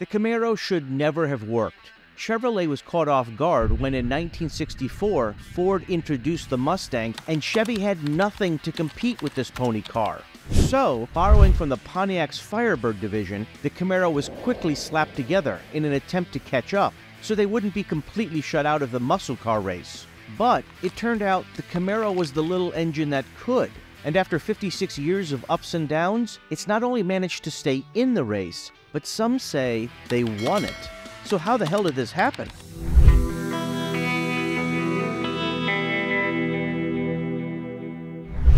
The Camaro should never have worked. Chevrolet was caught off guard when in 1964, Ford introduced the Mustang and Chevy had nothing to compete with this pony car. So, borrowing from the Pontiac's Firebird division, the Camaro was quickly slapped together in an attempt to catch up, so they wouldn't be completely shut out of the muscle car race. But it turned out the Camaro was the little engine that could, and after 56 years of ups and downs, it's not only managed to stay in the race, but some say they won it. So how the hell did this happen?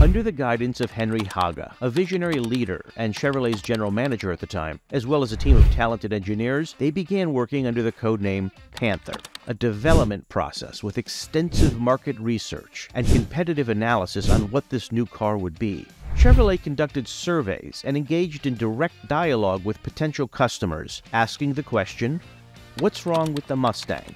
Under the guidance of Henry Haga, a visionary leader and Chevrolet's general manager at the time, as well as a team of talented engineers, they began working under the codename Panther, a development process with extensive market research and competitive analysis on what this new car would be. Chevrolet conducted surveys and engaged in direct dialogue with potential customers, asking the question, "What's wrong with the Mustang?"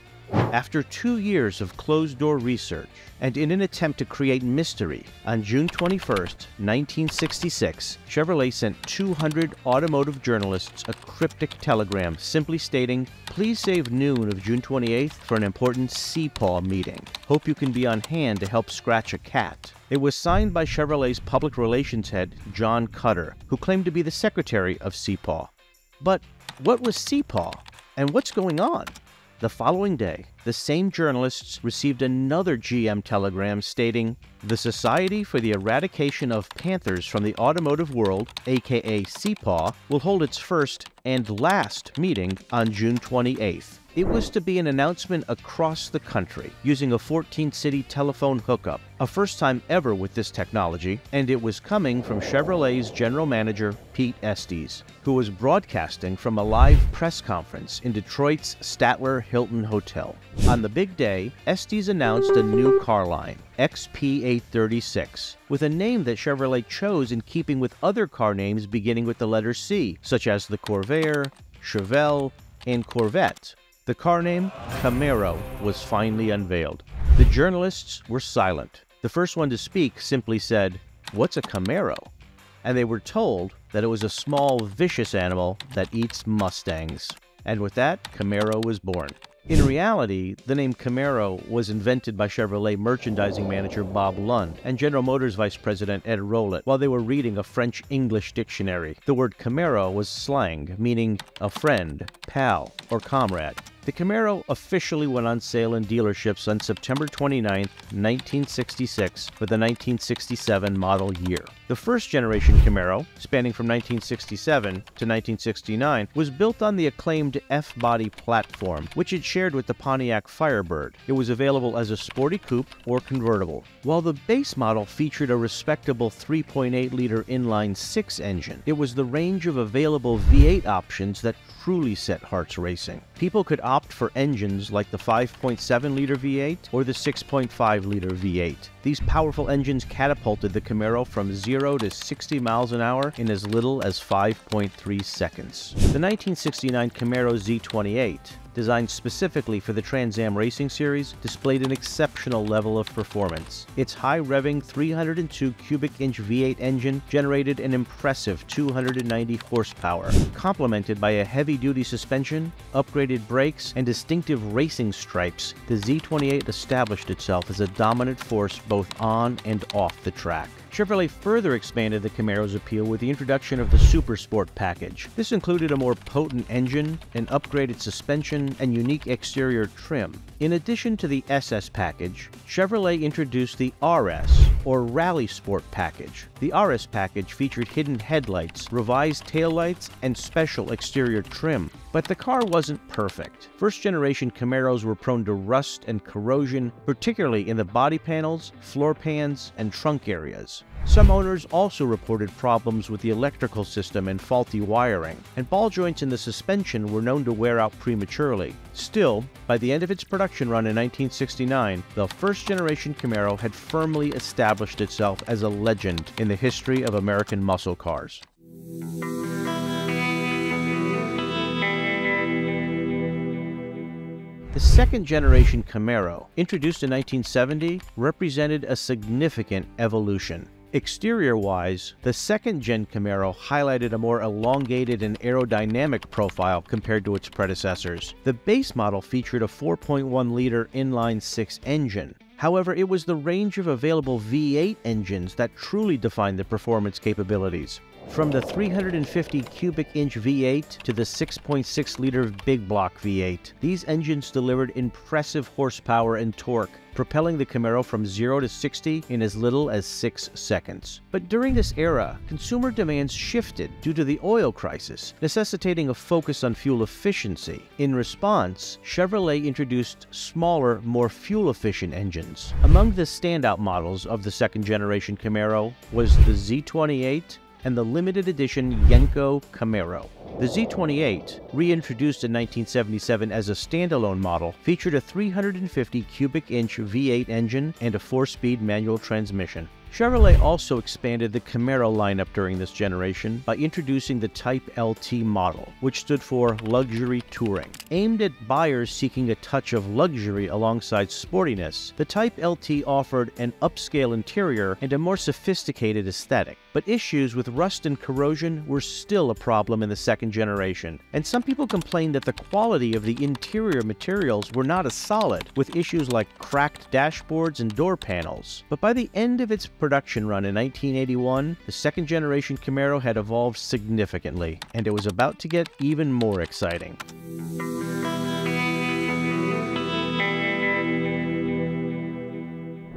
After 2 years of closed-door research, and in an attempt to create mystery, on June 21, 1966, Chevrolet sent 200 automotive journalists a cryptic telegram simply stating, "Please save noon of June 28th for an important SEPAW meeting. Hope you can be on hand to help scratch a cat." It was signed by Chevrolet's public relations head, John Cutter, who claimed to be the secretary of SEPAW. But what was SEPAW, and what's going on? The following day, the same journalists received another GM telegram stating, "The Society for the Eradication of Panthers from the Automotive World, aka SEPAW, will hold its first and last meeting on June 28th. It was to be an announcement across the country using a 14-city telephone hookup, a first time ever with this technology, and it was coming from Chevrolet's general manager, Pete Estes, who was broadcasting from a live press conference in Detroit's Statler Hilton Hotel." On the big day, Estes announced a new car line, XP836, with a name that Chevrolet chose in keeping with other car names beginning with the letter C, such as the Corvair, Chevelle, and Corvette. The car name, Camaro, was finally unveiled. The journalists were silent. The first one to speak simply said, "What's a Camaro?" And they were told that it was a small, vicious animal that eats Mustangs. And with that, Camaro was born. In reality, the name Camaro was invented by Chevrolet merchandising manager Bob Lund and General Motors Vice President Ed Rowlett while they were reading a French-English dictionary. The word Camaro was slang, meaning a friend, pal, or comrade. The Camaro officially went on sale in dealerships on September 29, 1966 for the 1967 model year. The first generation Camaro, spanning from 1967 to 1969, was built on the acclaimed F-body platform, which it shared with the Pontiac Firebird. It was available as a sporty coupe or convertible. While the base model featured a respectable 3.8-liter inline-six engine, it was the range of available V8 options that truly set hearts racing. People could opt for engines like the 5.7-liter V8 or the 6.5-liter V8. These powerful engines catapulted the Camaro from 0 to 60 miles an hour in as little as 5.3 seconds. The 1969 Camaro Z28, designed specifically for the Trans Am Racing Series, displayed an exceptional level of performance. Its high-revving 302 cubic inch V8 engine generated an impressive 290 horsepower, complemented by a heavy-duty suspension, upgraded brakes, and distinctive racing stripes. The Z28 established itself as a dominant force both on and off the track. Chevrolet further expanded the Camaro's appeal with the introduction of the Supersport package. This included a more potent engine, an upgraded suspension, and unique exterior trim. In addition to the SS package, Chevrolet introduced the RS, or Rally Sport package. The RS package featured hidden headlights, revised taillights, and special exterior trim. But the car wasn't perfect. First-generation Camaros were prone to rust and corrosion, particularly in the body panels, floor pans, and trunk areas. Some owners also reported problems with the electrical system and faulty wiring, and ball joints in the suspension were known to wear out prematurely. Still, by the end of its production run in 1969, the first-generation Camaro had firmly established itself as a legend in the history of American muscle cars. The second-generation Camaro, introduced in 1970, represented a significant evolution. Exterior-wise, the second-gen Camaro highlighted a more elongated and aerodynamic profile compared to its predecessors. The base model featured a 4.1-liter inline-six engine. However, it was the range of available V8 engines that truly defined the performance capabilities. From the 350 cubic inch V8 to the 6.6 liter big block V8, these engines delivered impressive horsepower and torque, propelling the Camaro from 0 to 60 in as little as 6 seconds. But during this era, consumer demands shifted due to the oil crisis, necessitating a focus on fuel efficiency. In response, Chevrolet introduced smaller, more fuel-efficient engines. Among the standout models of the second-generation Camaro was the Z28, and the limited edition Yenko Camaro. The Z28, reintroduced in 1977 as a standalone model, featured a 350 cubic inch V8 engine and a 4-speed manual transmission. Chevrolet also expanded the Camaro lineup during this generation by introducing the Type LT model, which stood for Luxury Touring. Aimed at buyers seeking a touch of luxury alongside sportiness, the Type LT offered an upscale interior and a more sophisticated aesthetic. But issues with rust and corrosion were still a problem in the second generation, and some people complained that the quality of the interior materials were not as solid, with issues like cracked dashboards and door panels. But by the end of its production run in 1981, the second-generation Camaro had evolved significantly, and it was about to get even more exciting.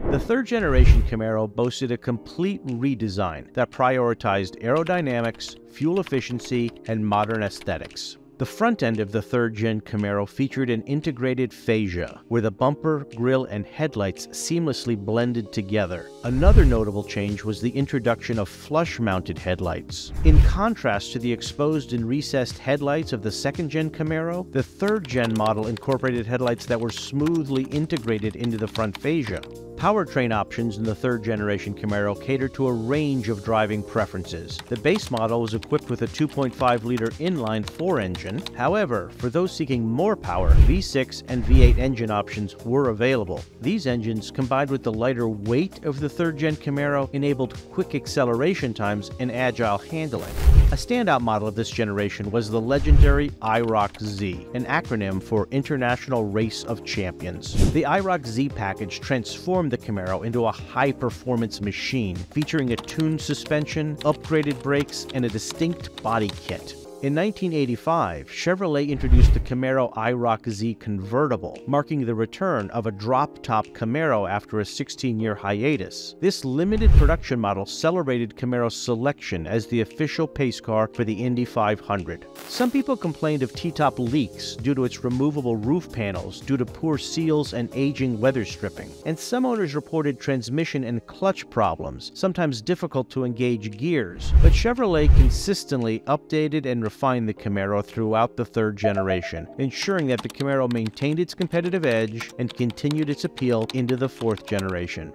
The third-generation Camaro boasted a complete redesign that prioritized aerodynamics, fuel efficiency, and modern aesthetics. The front end of the third-gen Camaro featured an integrated fascia, where the bumper, grille, and headlights seamlessly blended together. Another notable change was the introduction of flush-mounted headlights. In contrast to the exposed and recessed headlights of the second-gen Camaro, the third-gen model incorporated headlights that were smoothly integrated into the front fascia. Powertrain options in the third-generation Camaro catered to a range of driving preferences. The base model was equipped with a 2.5-liter inline-four engine. However, for those seeking more power, V6 and V8 engine options were available. These engines, combined with the lighter weight of the third-gen Camaro, enabled quick acceleration times and agile handling. A standout model of this generation was the legendary IROC-Z, an acronym for International Race of Champions. The IROC-Z package transformed the Camaro into a high-performance machine, featuring a tuned suspension, upgraded brakes, and a distinct body kit. In 1985, Chevrolet introduced the Camaro IROC-Z convertible, marking the return of a drop-top Camaro after a 16-year hiatus. This limited production model celebrated Camaro's selection as the official pace car for the Indy 500. Some people complained of T-top leaks due to its removable roof panels due to poor seals and aging weather stripping, and some owners reported transmission and clutch problems, sometimes difficult to engage gears. But Chevrolet consistently updated and refined the Camaro throughout the third generation, ensuring that the Camaro maintained its competitive edge and continued its appeal into the fourth generation.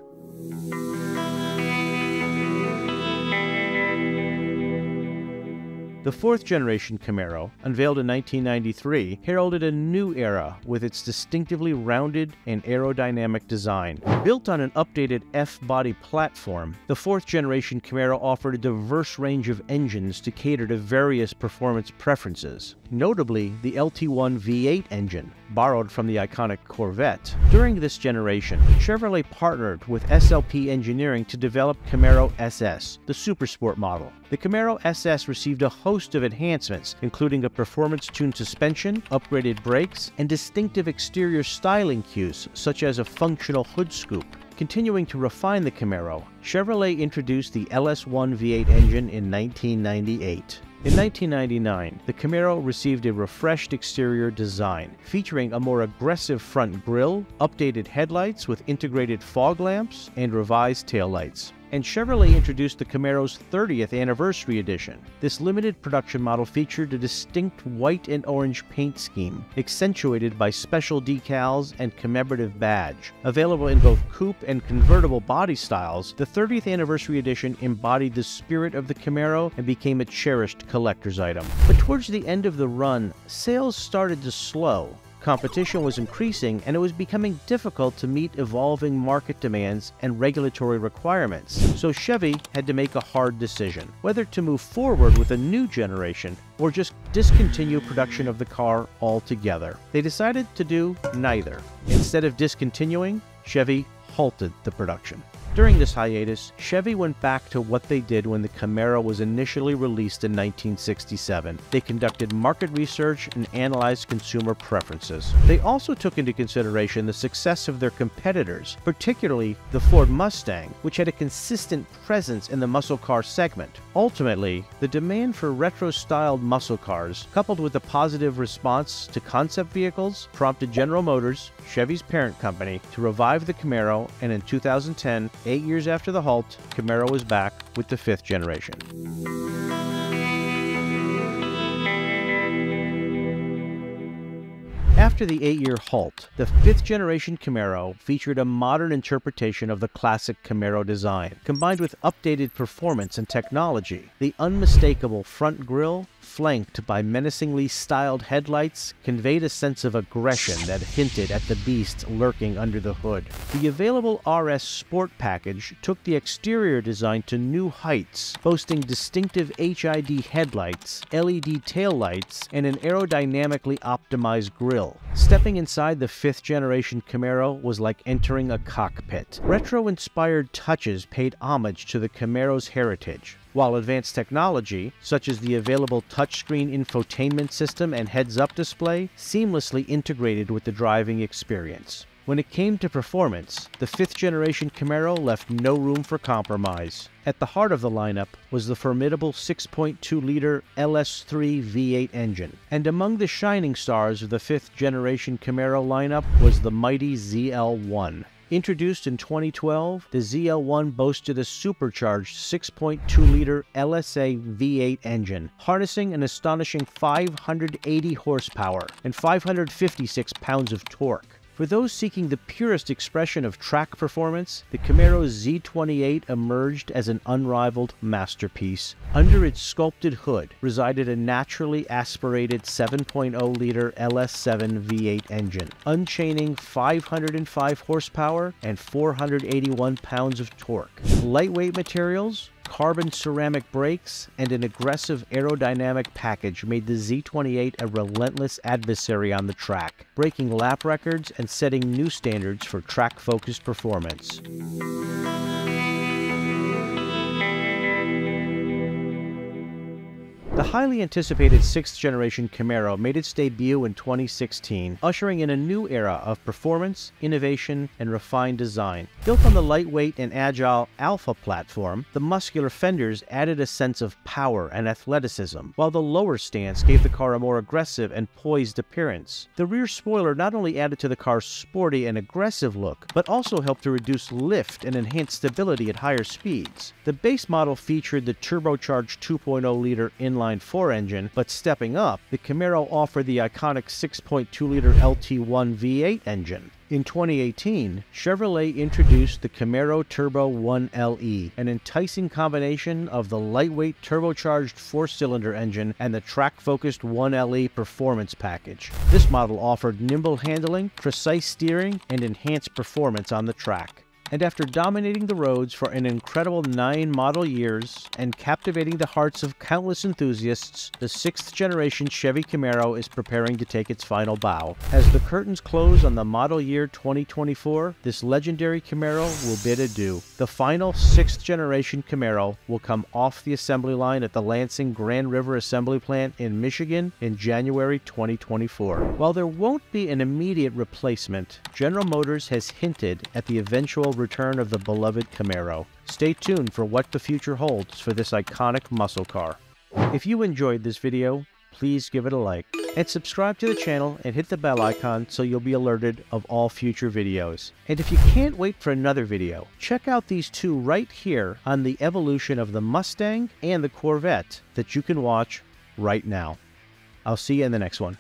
The fourth-generation Camaro, unveiled in 1993, heralded a new era with its distinctively rounded and aerodynamic design. Built on an updated F-body platform, the fourth-generation Camaro offered a diverse range of engines to cater to various performance preferences, notably the LT1 V8 engine, borrowed from the iconic Corvette. During this generation, Chevrolet partnered with SLP Engineering to develop Camaro SS, the Supersport model. The Camaro SS received a host of enhancements, including a performance-tuned suspension, upgraded brakes, and distinctive exterior styling cues, such as a functional hood scoop. Continuing to refine the Camaro, Chevrolet introduced the LS1 V8 engine in 1998. In 1999, the Camaro received a refreshed exterior design, featuring a more aggressive front grille, updated headlights with integrated fog lamps, and revised taillights. And Chevrolet introduced the Camaro's 30th anniversary edition. This limited production model featured a distinct white and orange paint scheme, accentuated by special decals and commemorative badge. Available in both coupe and convertible body styles, the 30th anniversary edition embodied the spirit of the Camaro and became a cherished collector's item. But towards the end of the run, sales started to slow. Competition was increasing and it was becoming difficult to meet evolving market demands and regulatory requirements, so Chevy had to make a hard decision, whether to move forward with a new generation or just discontinue production of the car altogether. They decided to do neither. Instead of discontinuing, Chevy halted the production. During this hiatus, Chevy went back to what they did when the Camaro was initially released in 1967. They conducted market research and analyzed consumer preferences. They also took into consideration the success of their competitors, particularly the Ford Mustang, which had a consistent presence in the muscle car segment. Ultimately, the demand for retro-styled muscle cars, coupled with the positive response to concept vehicles, prompted General Motors, Chevy's parent company, to revive the Camaro, and in 2010, 8 years after the halt, Camaro was back with the 5th generation. After the 8-year halt, the 5th generation Camaro featured a modern interpretation of the classic Camaro design. Combined with updated performance and technology, the unmistakable front grille, flanked by menacingly styled headlights, conveyed a sense of aggression that hinted at the beast lurking under the hood. The available RS Sport package took the exterior design to new heights, boasting distinctive HID headlights, LED taillights, and an aerodynamically optimized grille. Stepping inside the 5th generation Camaro was like entering a cockpit. Retro-inspired touches paid homage to the Camaro's heritage, while advanced technology, such as the available touchscreen infotainment system and heads-up display, seamlessly integrated with the driving experience. When it came to performance, the 5th generation Camaro left no room for compromise. At the heart of the lineup was the formidable 6.2-liter LS3 V8 engine. And among the shining stars of the 5th generation Camaro lineup was the mighty ZL1. Introduced in 2012, the ZL1 boasted a supercharged 6.2-liter LSA V8 engine, harnessing an astonishing 580 horsepower and 556 pounds of torque. For those seeking the purest expression of track performance, the Camaro Z28 emerged as an unrivaled masterpiece. Under its sculpted hood resided a naturally aspirated 7.0-liter LS7 V8 engine, unchaining 505 horsepower and 481 pounds of torque. Lightweight materials, carbon ceramic brakes, and an aggressive aerodynamic package made the Z28 a relentless adversary on the track, breaking lap records and setting new standards for track-focused performance. The highly anticipated 6th generation Camaro made its debut in 2016, ushering in a new era of performance, innovation, and refined design. Built on the lightweight and agile Alpha platform, the muscular fenders added a sense of power and athleticism, while the lower stance gave the car a more aggressive and poised appearance. The rear spoiler not only added to the car's sporty and aggressive look, but also helped to reduce lift and enhance stability at higher speeds. The base model featured the turbocharged 2.0-liter inline 4 engine, but stepping up, the Camaro offered the iconic 6.2-liter LT1 V8 engine. In 2018, Chevrolet introduced the Camaro Turbo 1LE, an enticing combination of the lightweight turbocharged 4-cylinder engine and the track-focused 1LE performance package. This model offered nimble handling, precise steering, and enhanced performance on the track. And after dominating the roads for an incredible 9 model years and captivating the hearts of countless enthusiasts, the 6th generation Chevy Camaro is preparing to take its final bow. As the curtains close on the model year 2024, this legendary Camaro will bid adieu. The final 6th generation Camaro will come off the assembly line at the Lansing Grand River Assembly Plant in Michigan in January 2024. While there won't be an immediate replacement, General Motors has hinted at the eventual return of the beloved Camaro. Stay tuned for what the future holds for this iconic muscle car. If you enjoyed this video, please give it a like and subscribe to the channel and hit the bell icon so you'll be alerted of all future videos. And if you can't wait for another video, check out these two right here on the evolution of the Mustang and the Corvette that you can watch right now. I'll see you in the next one.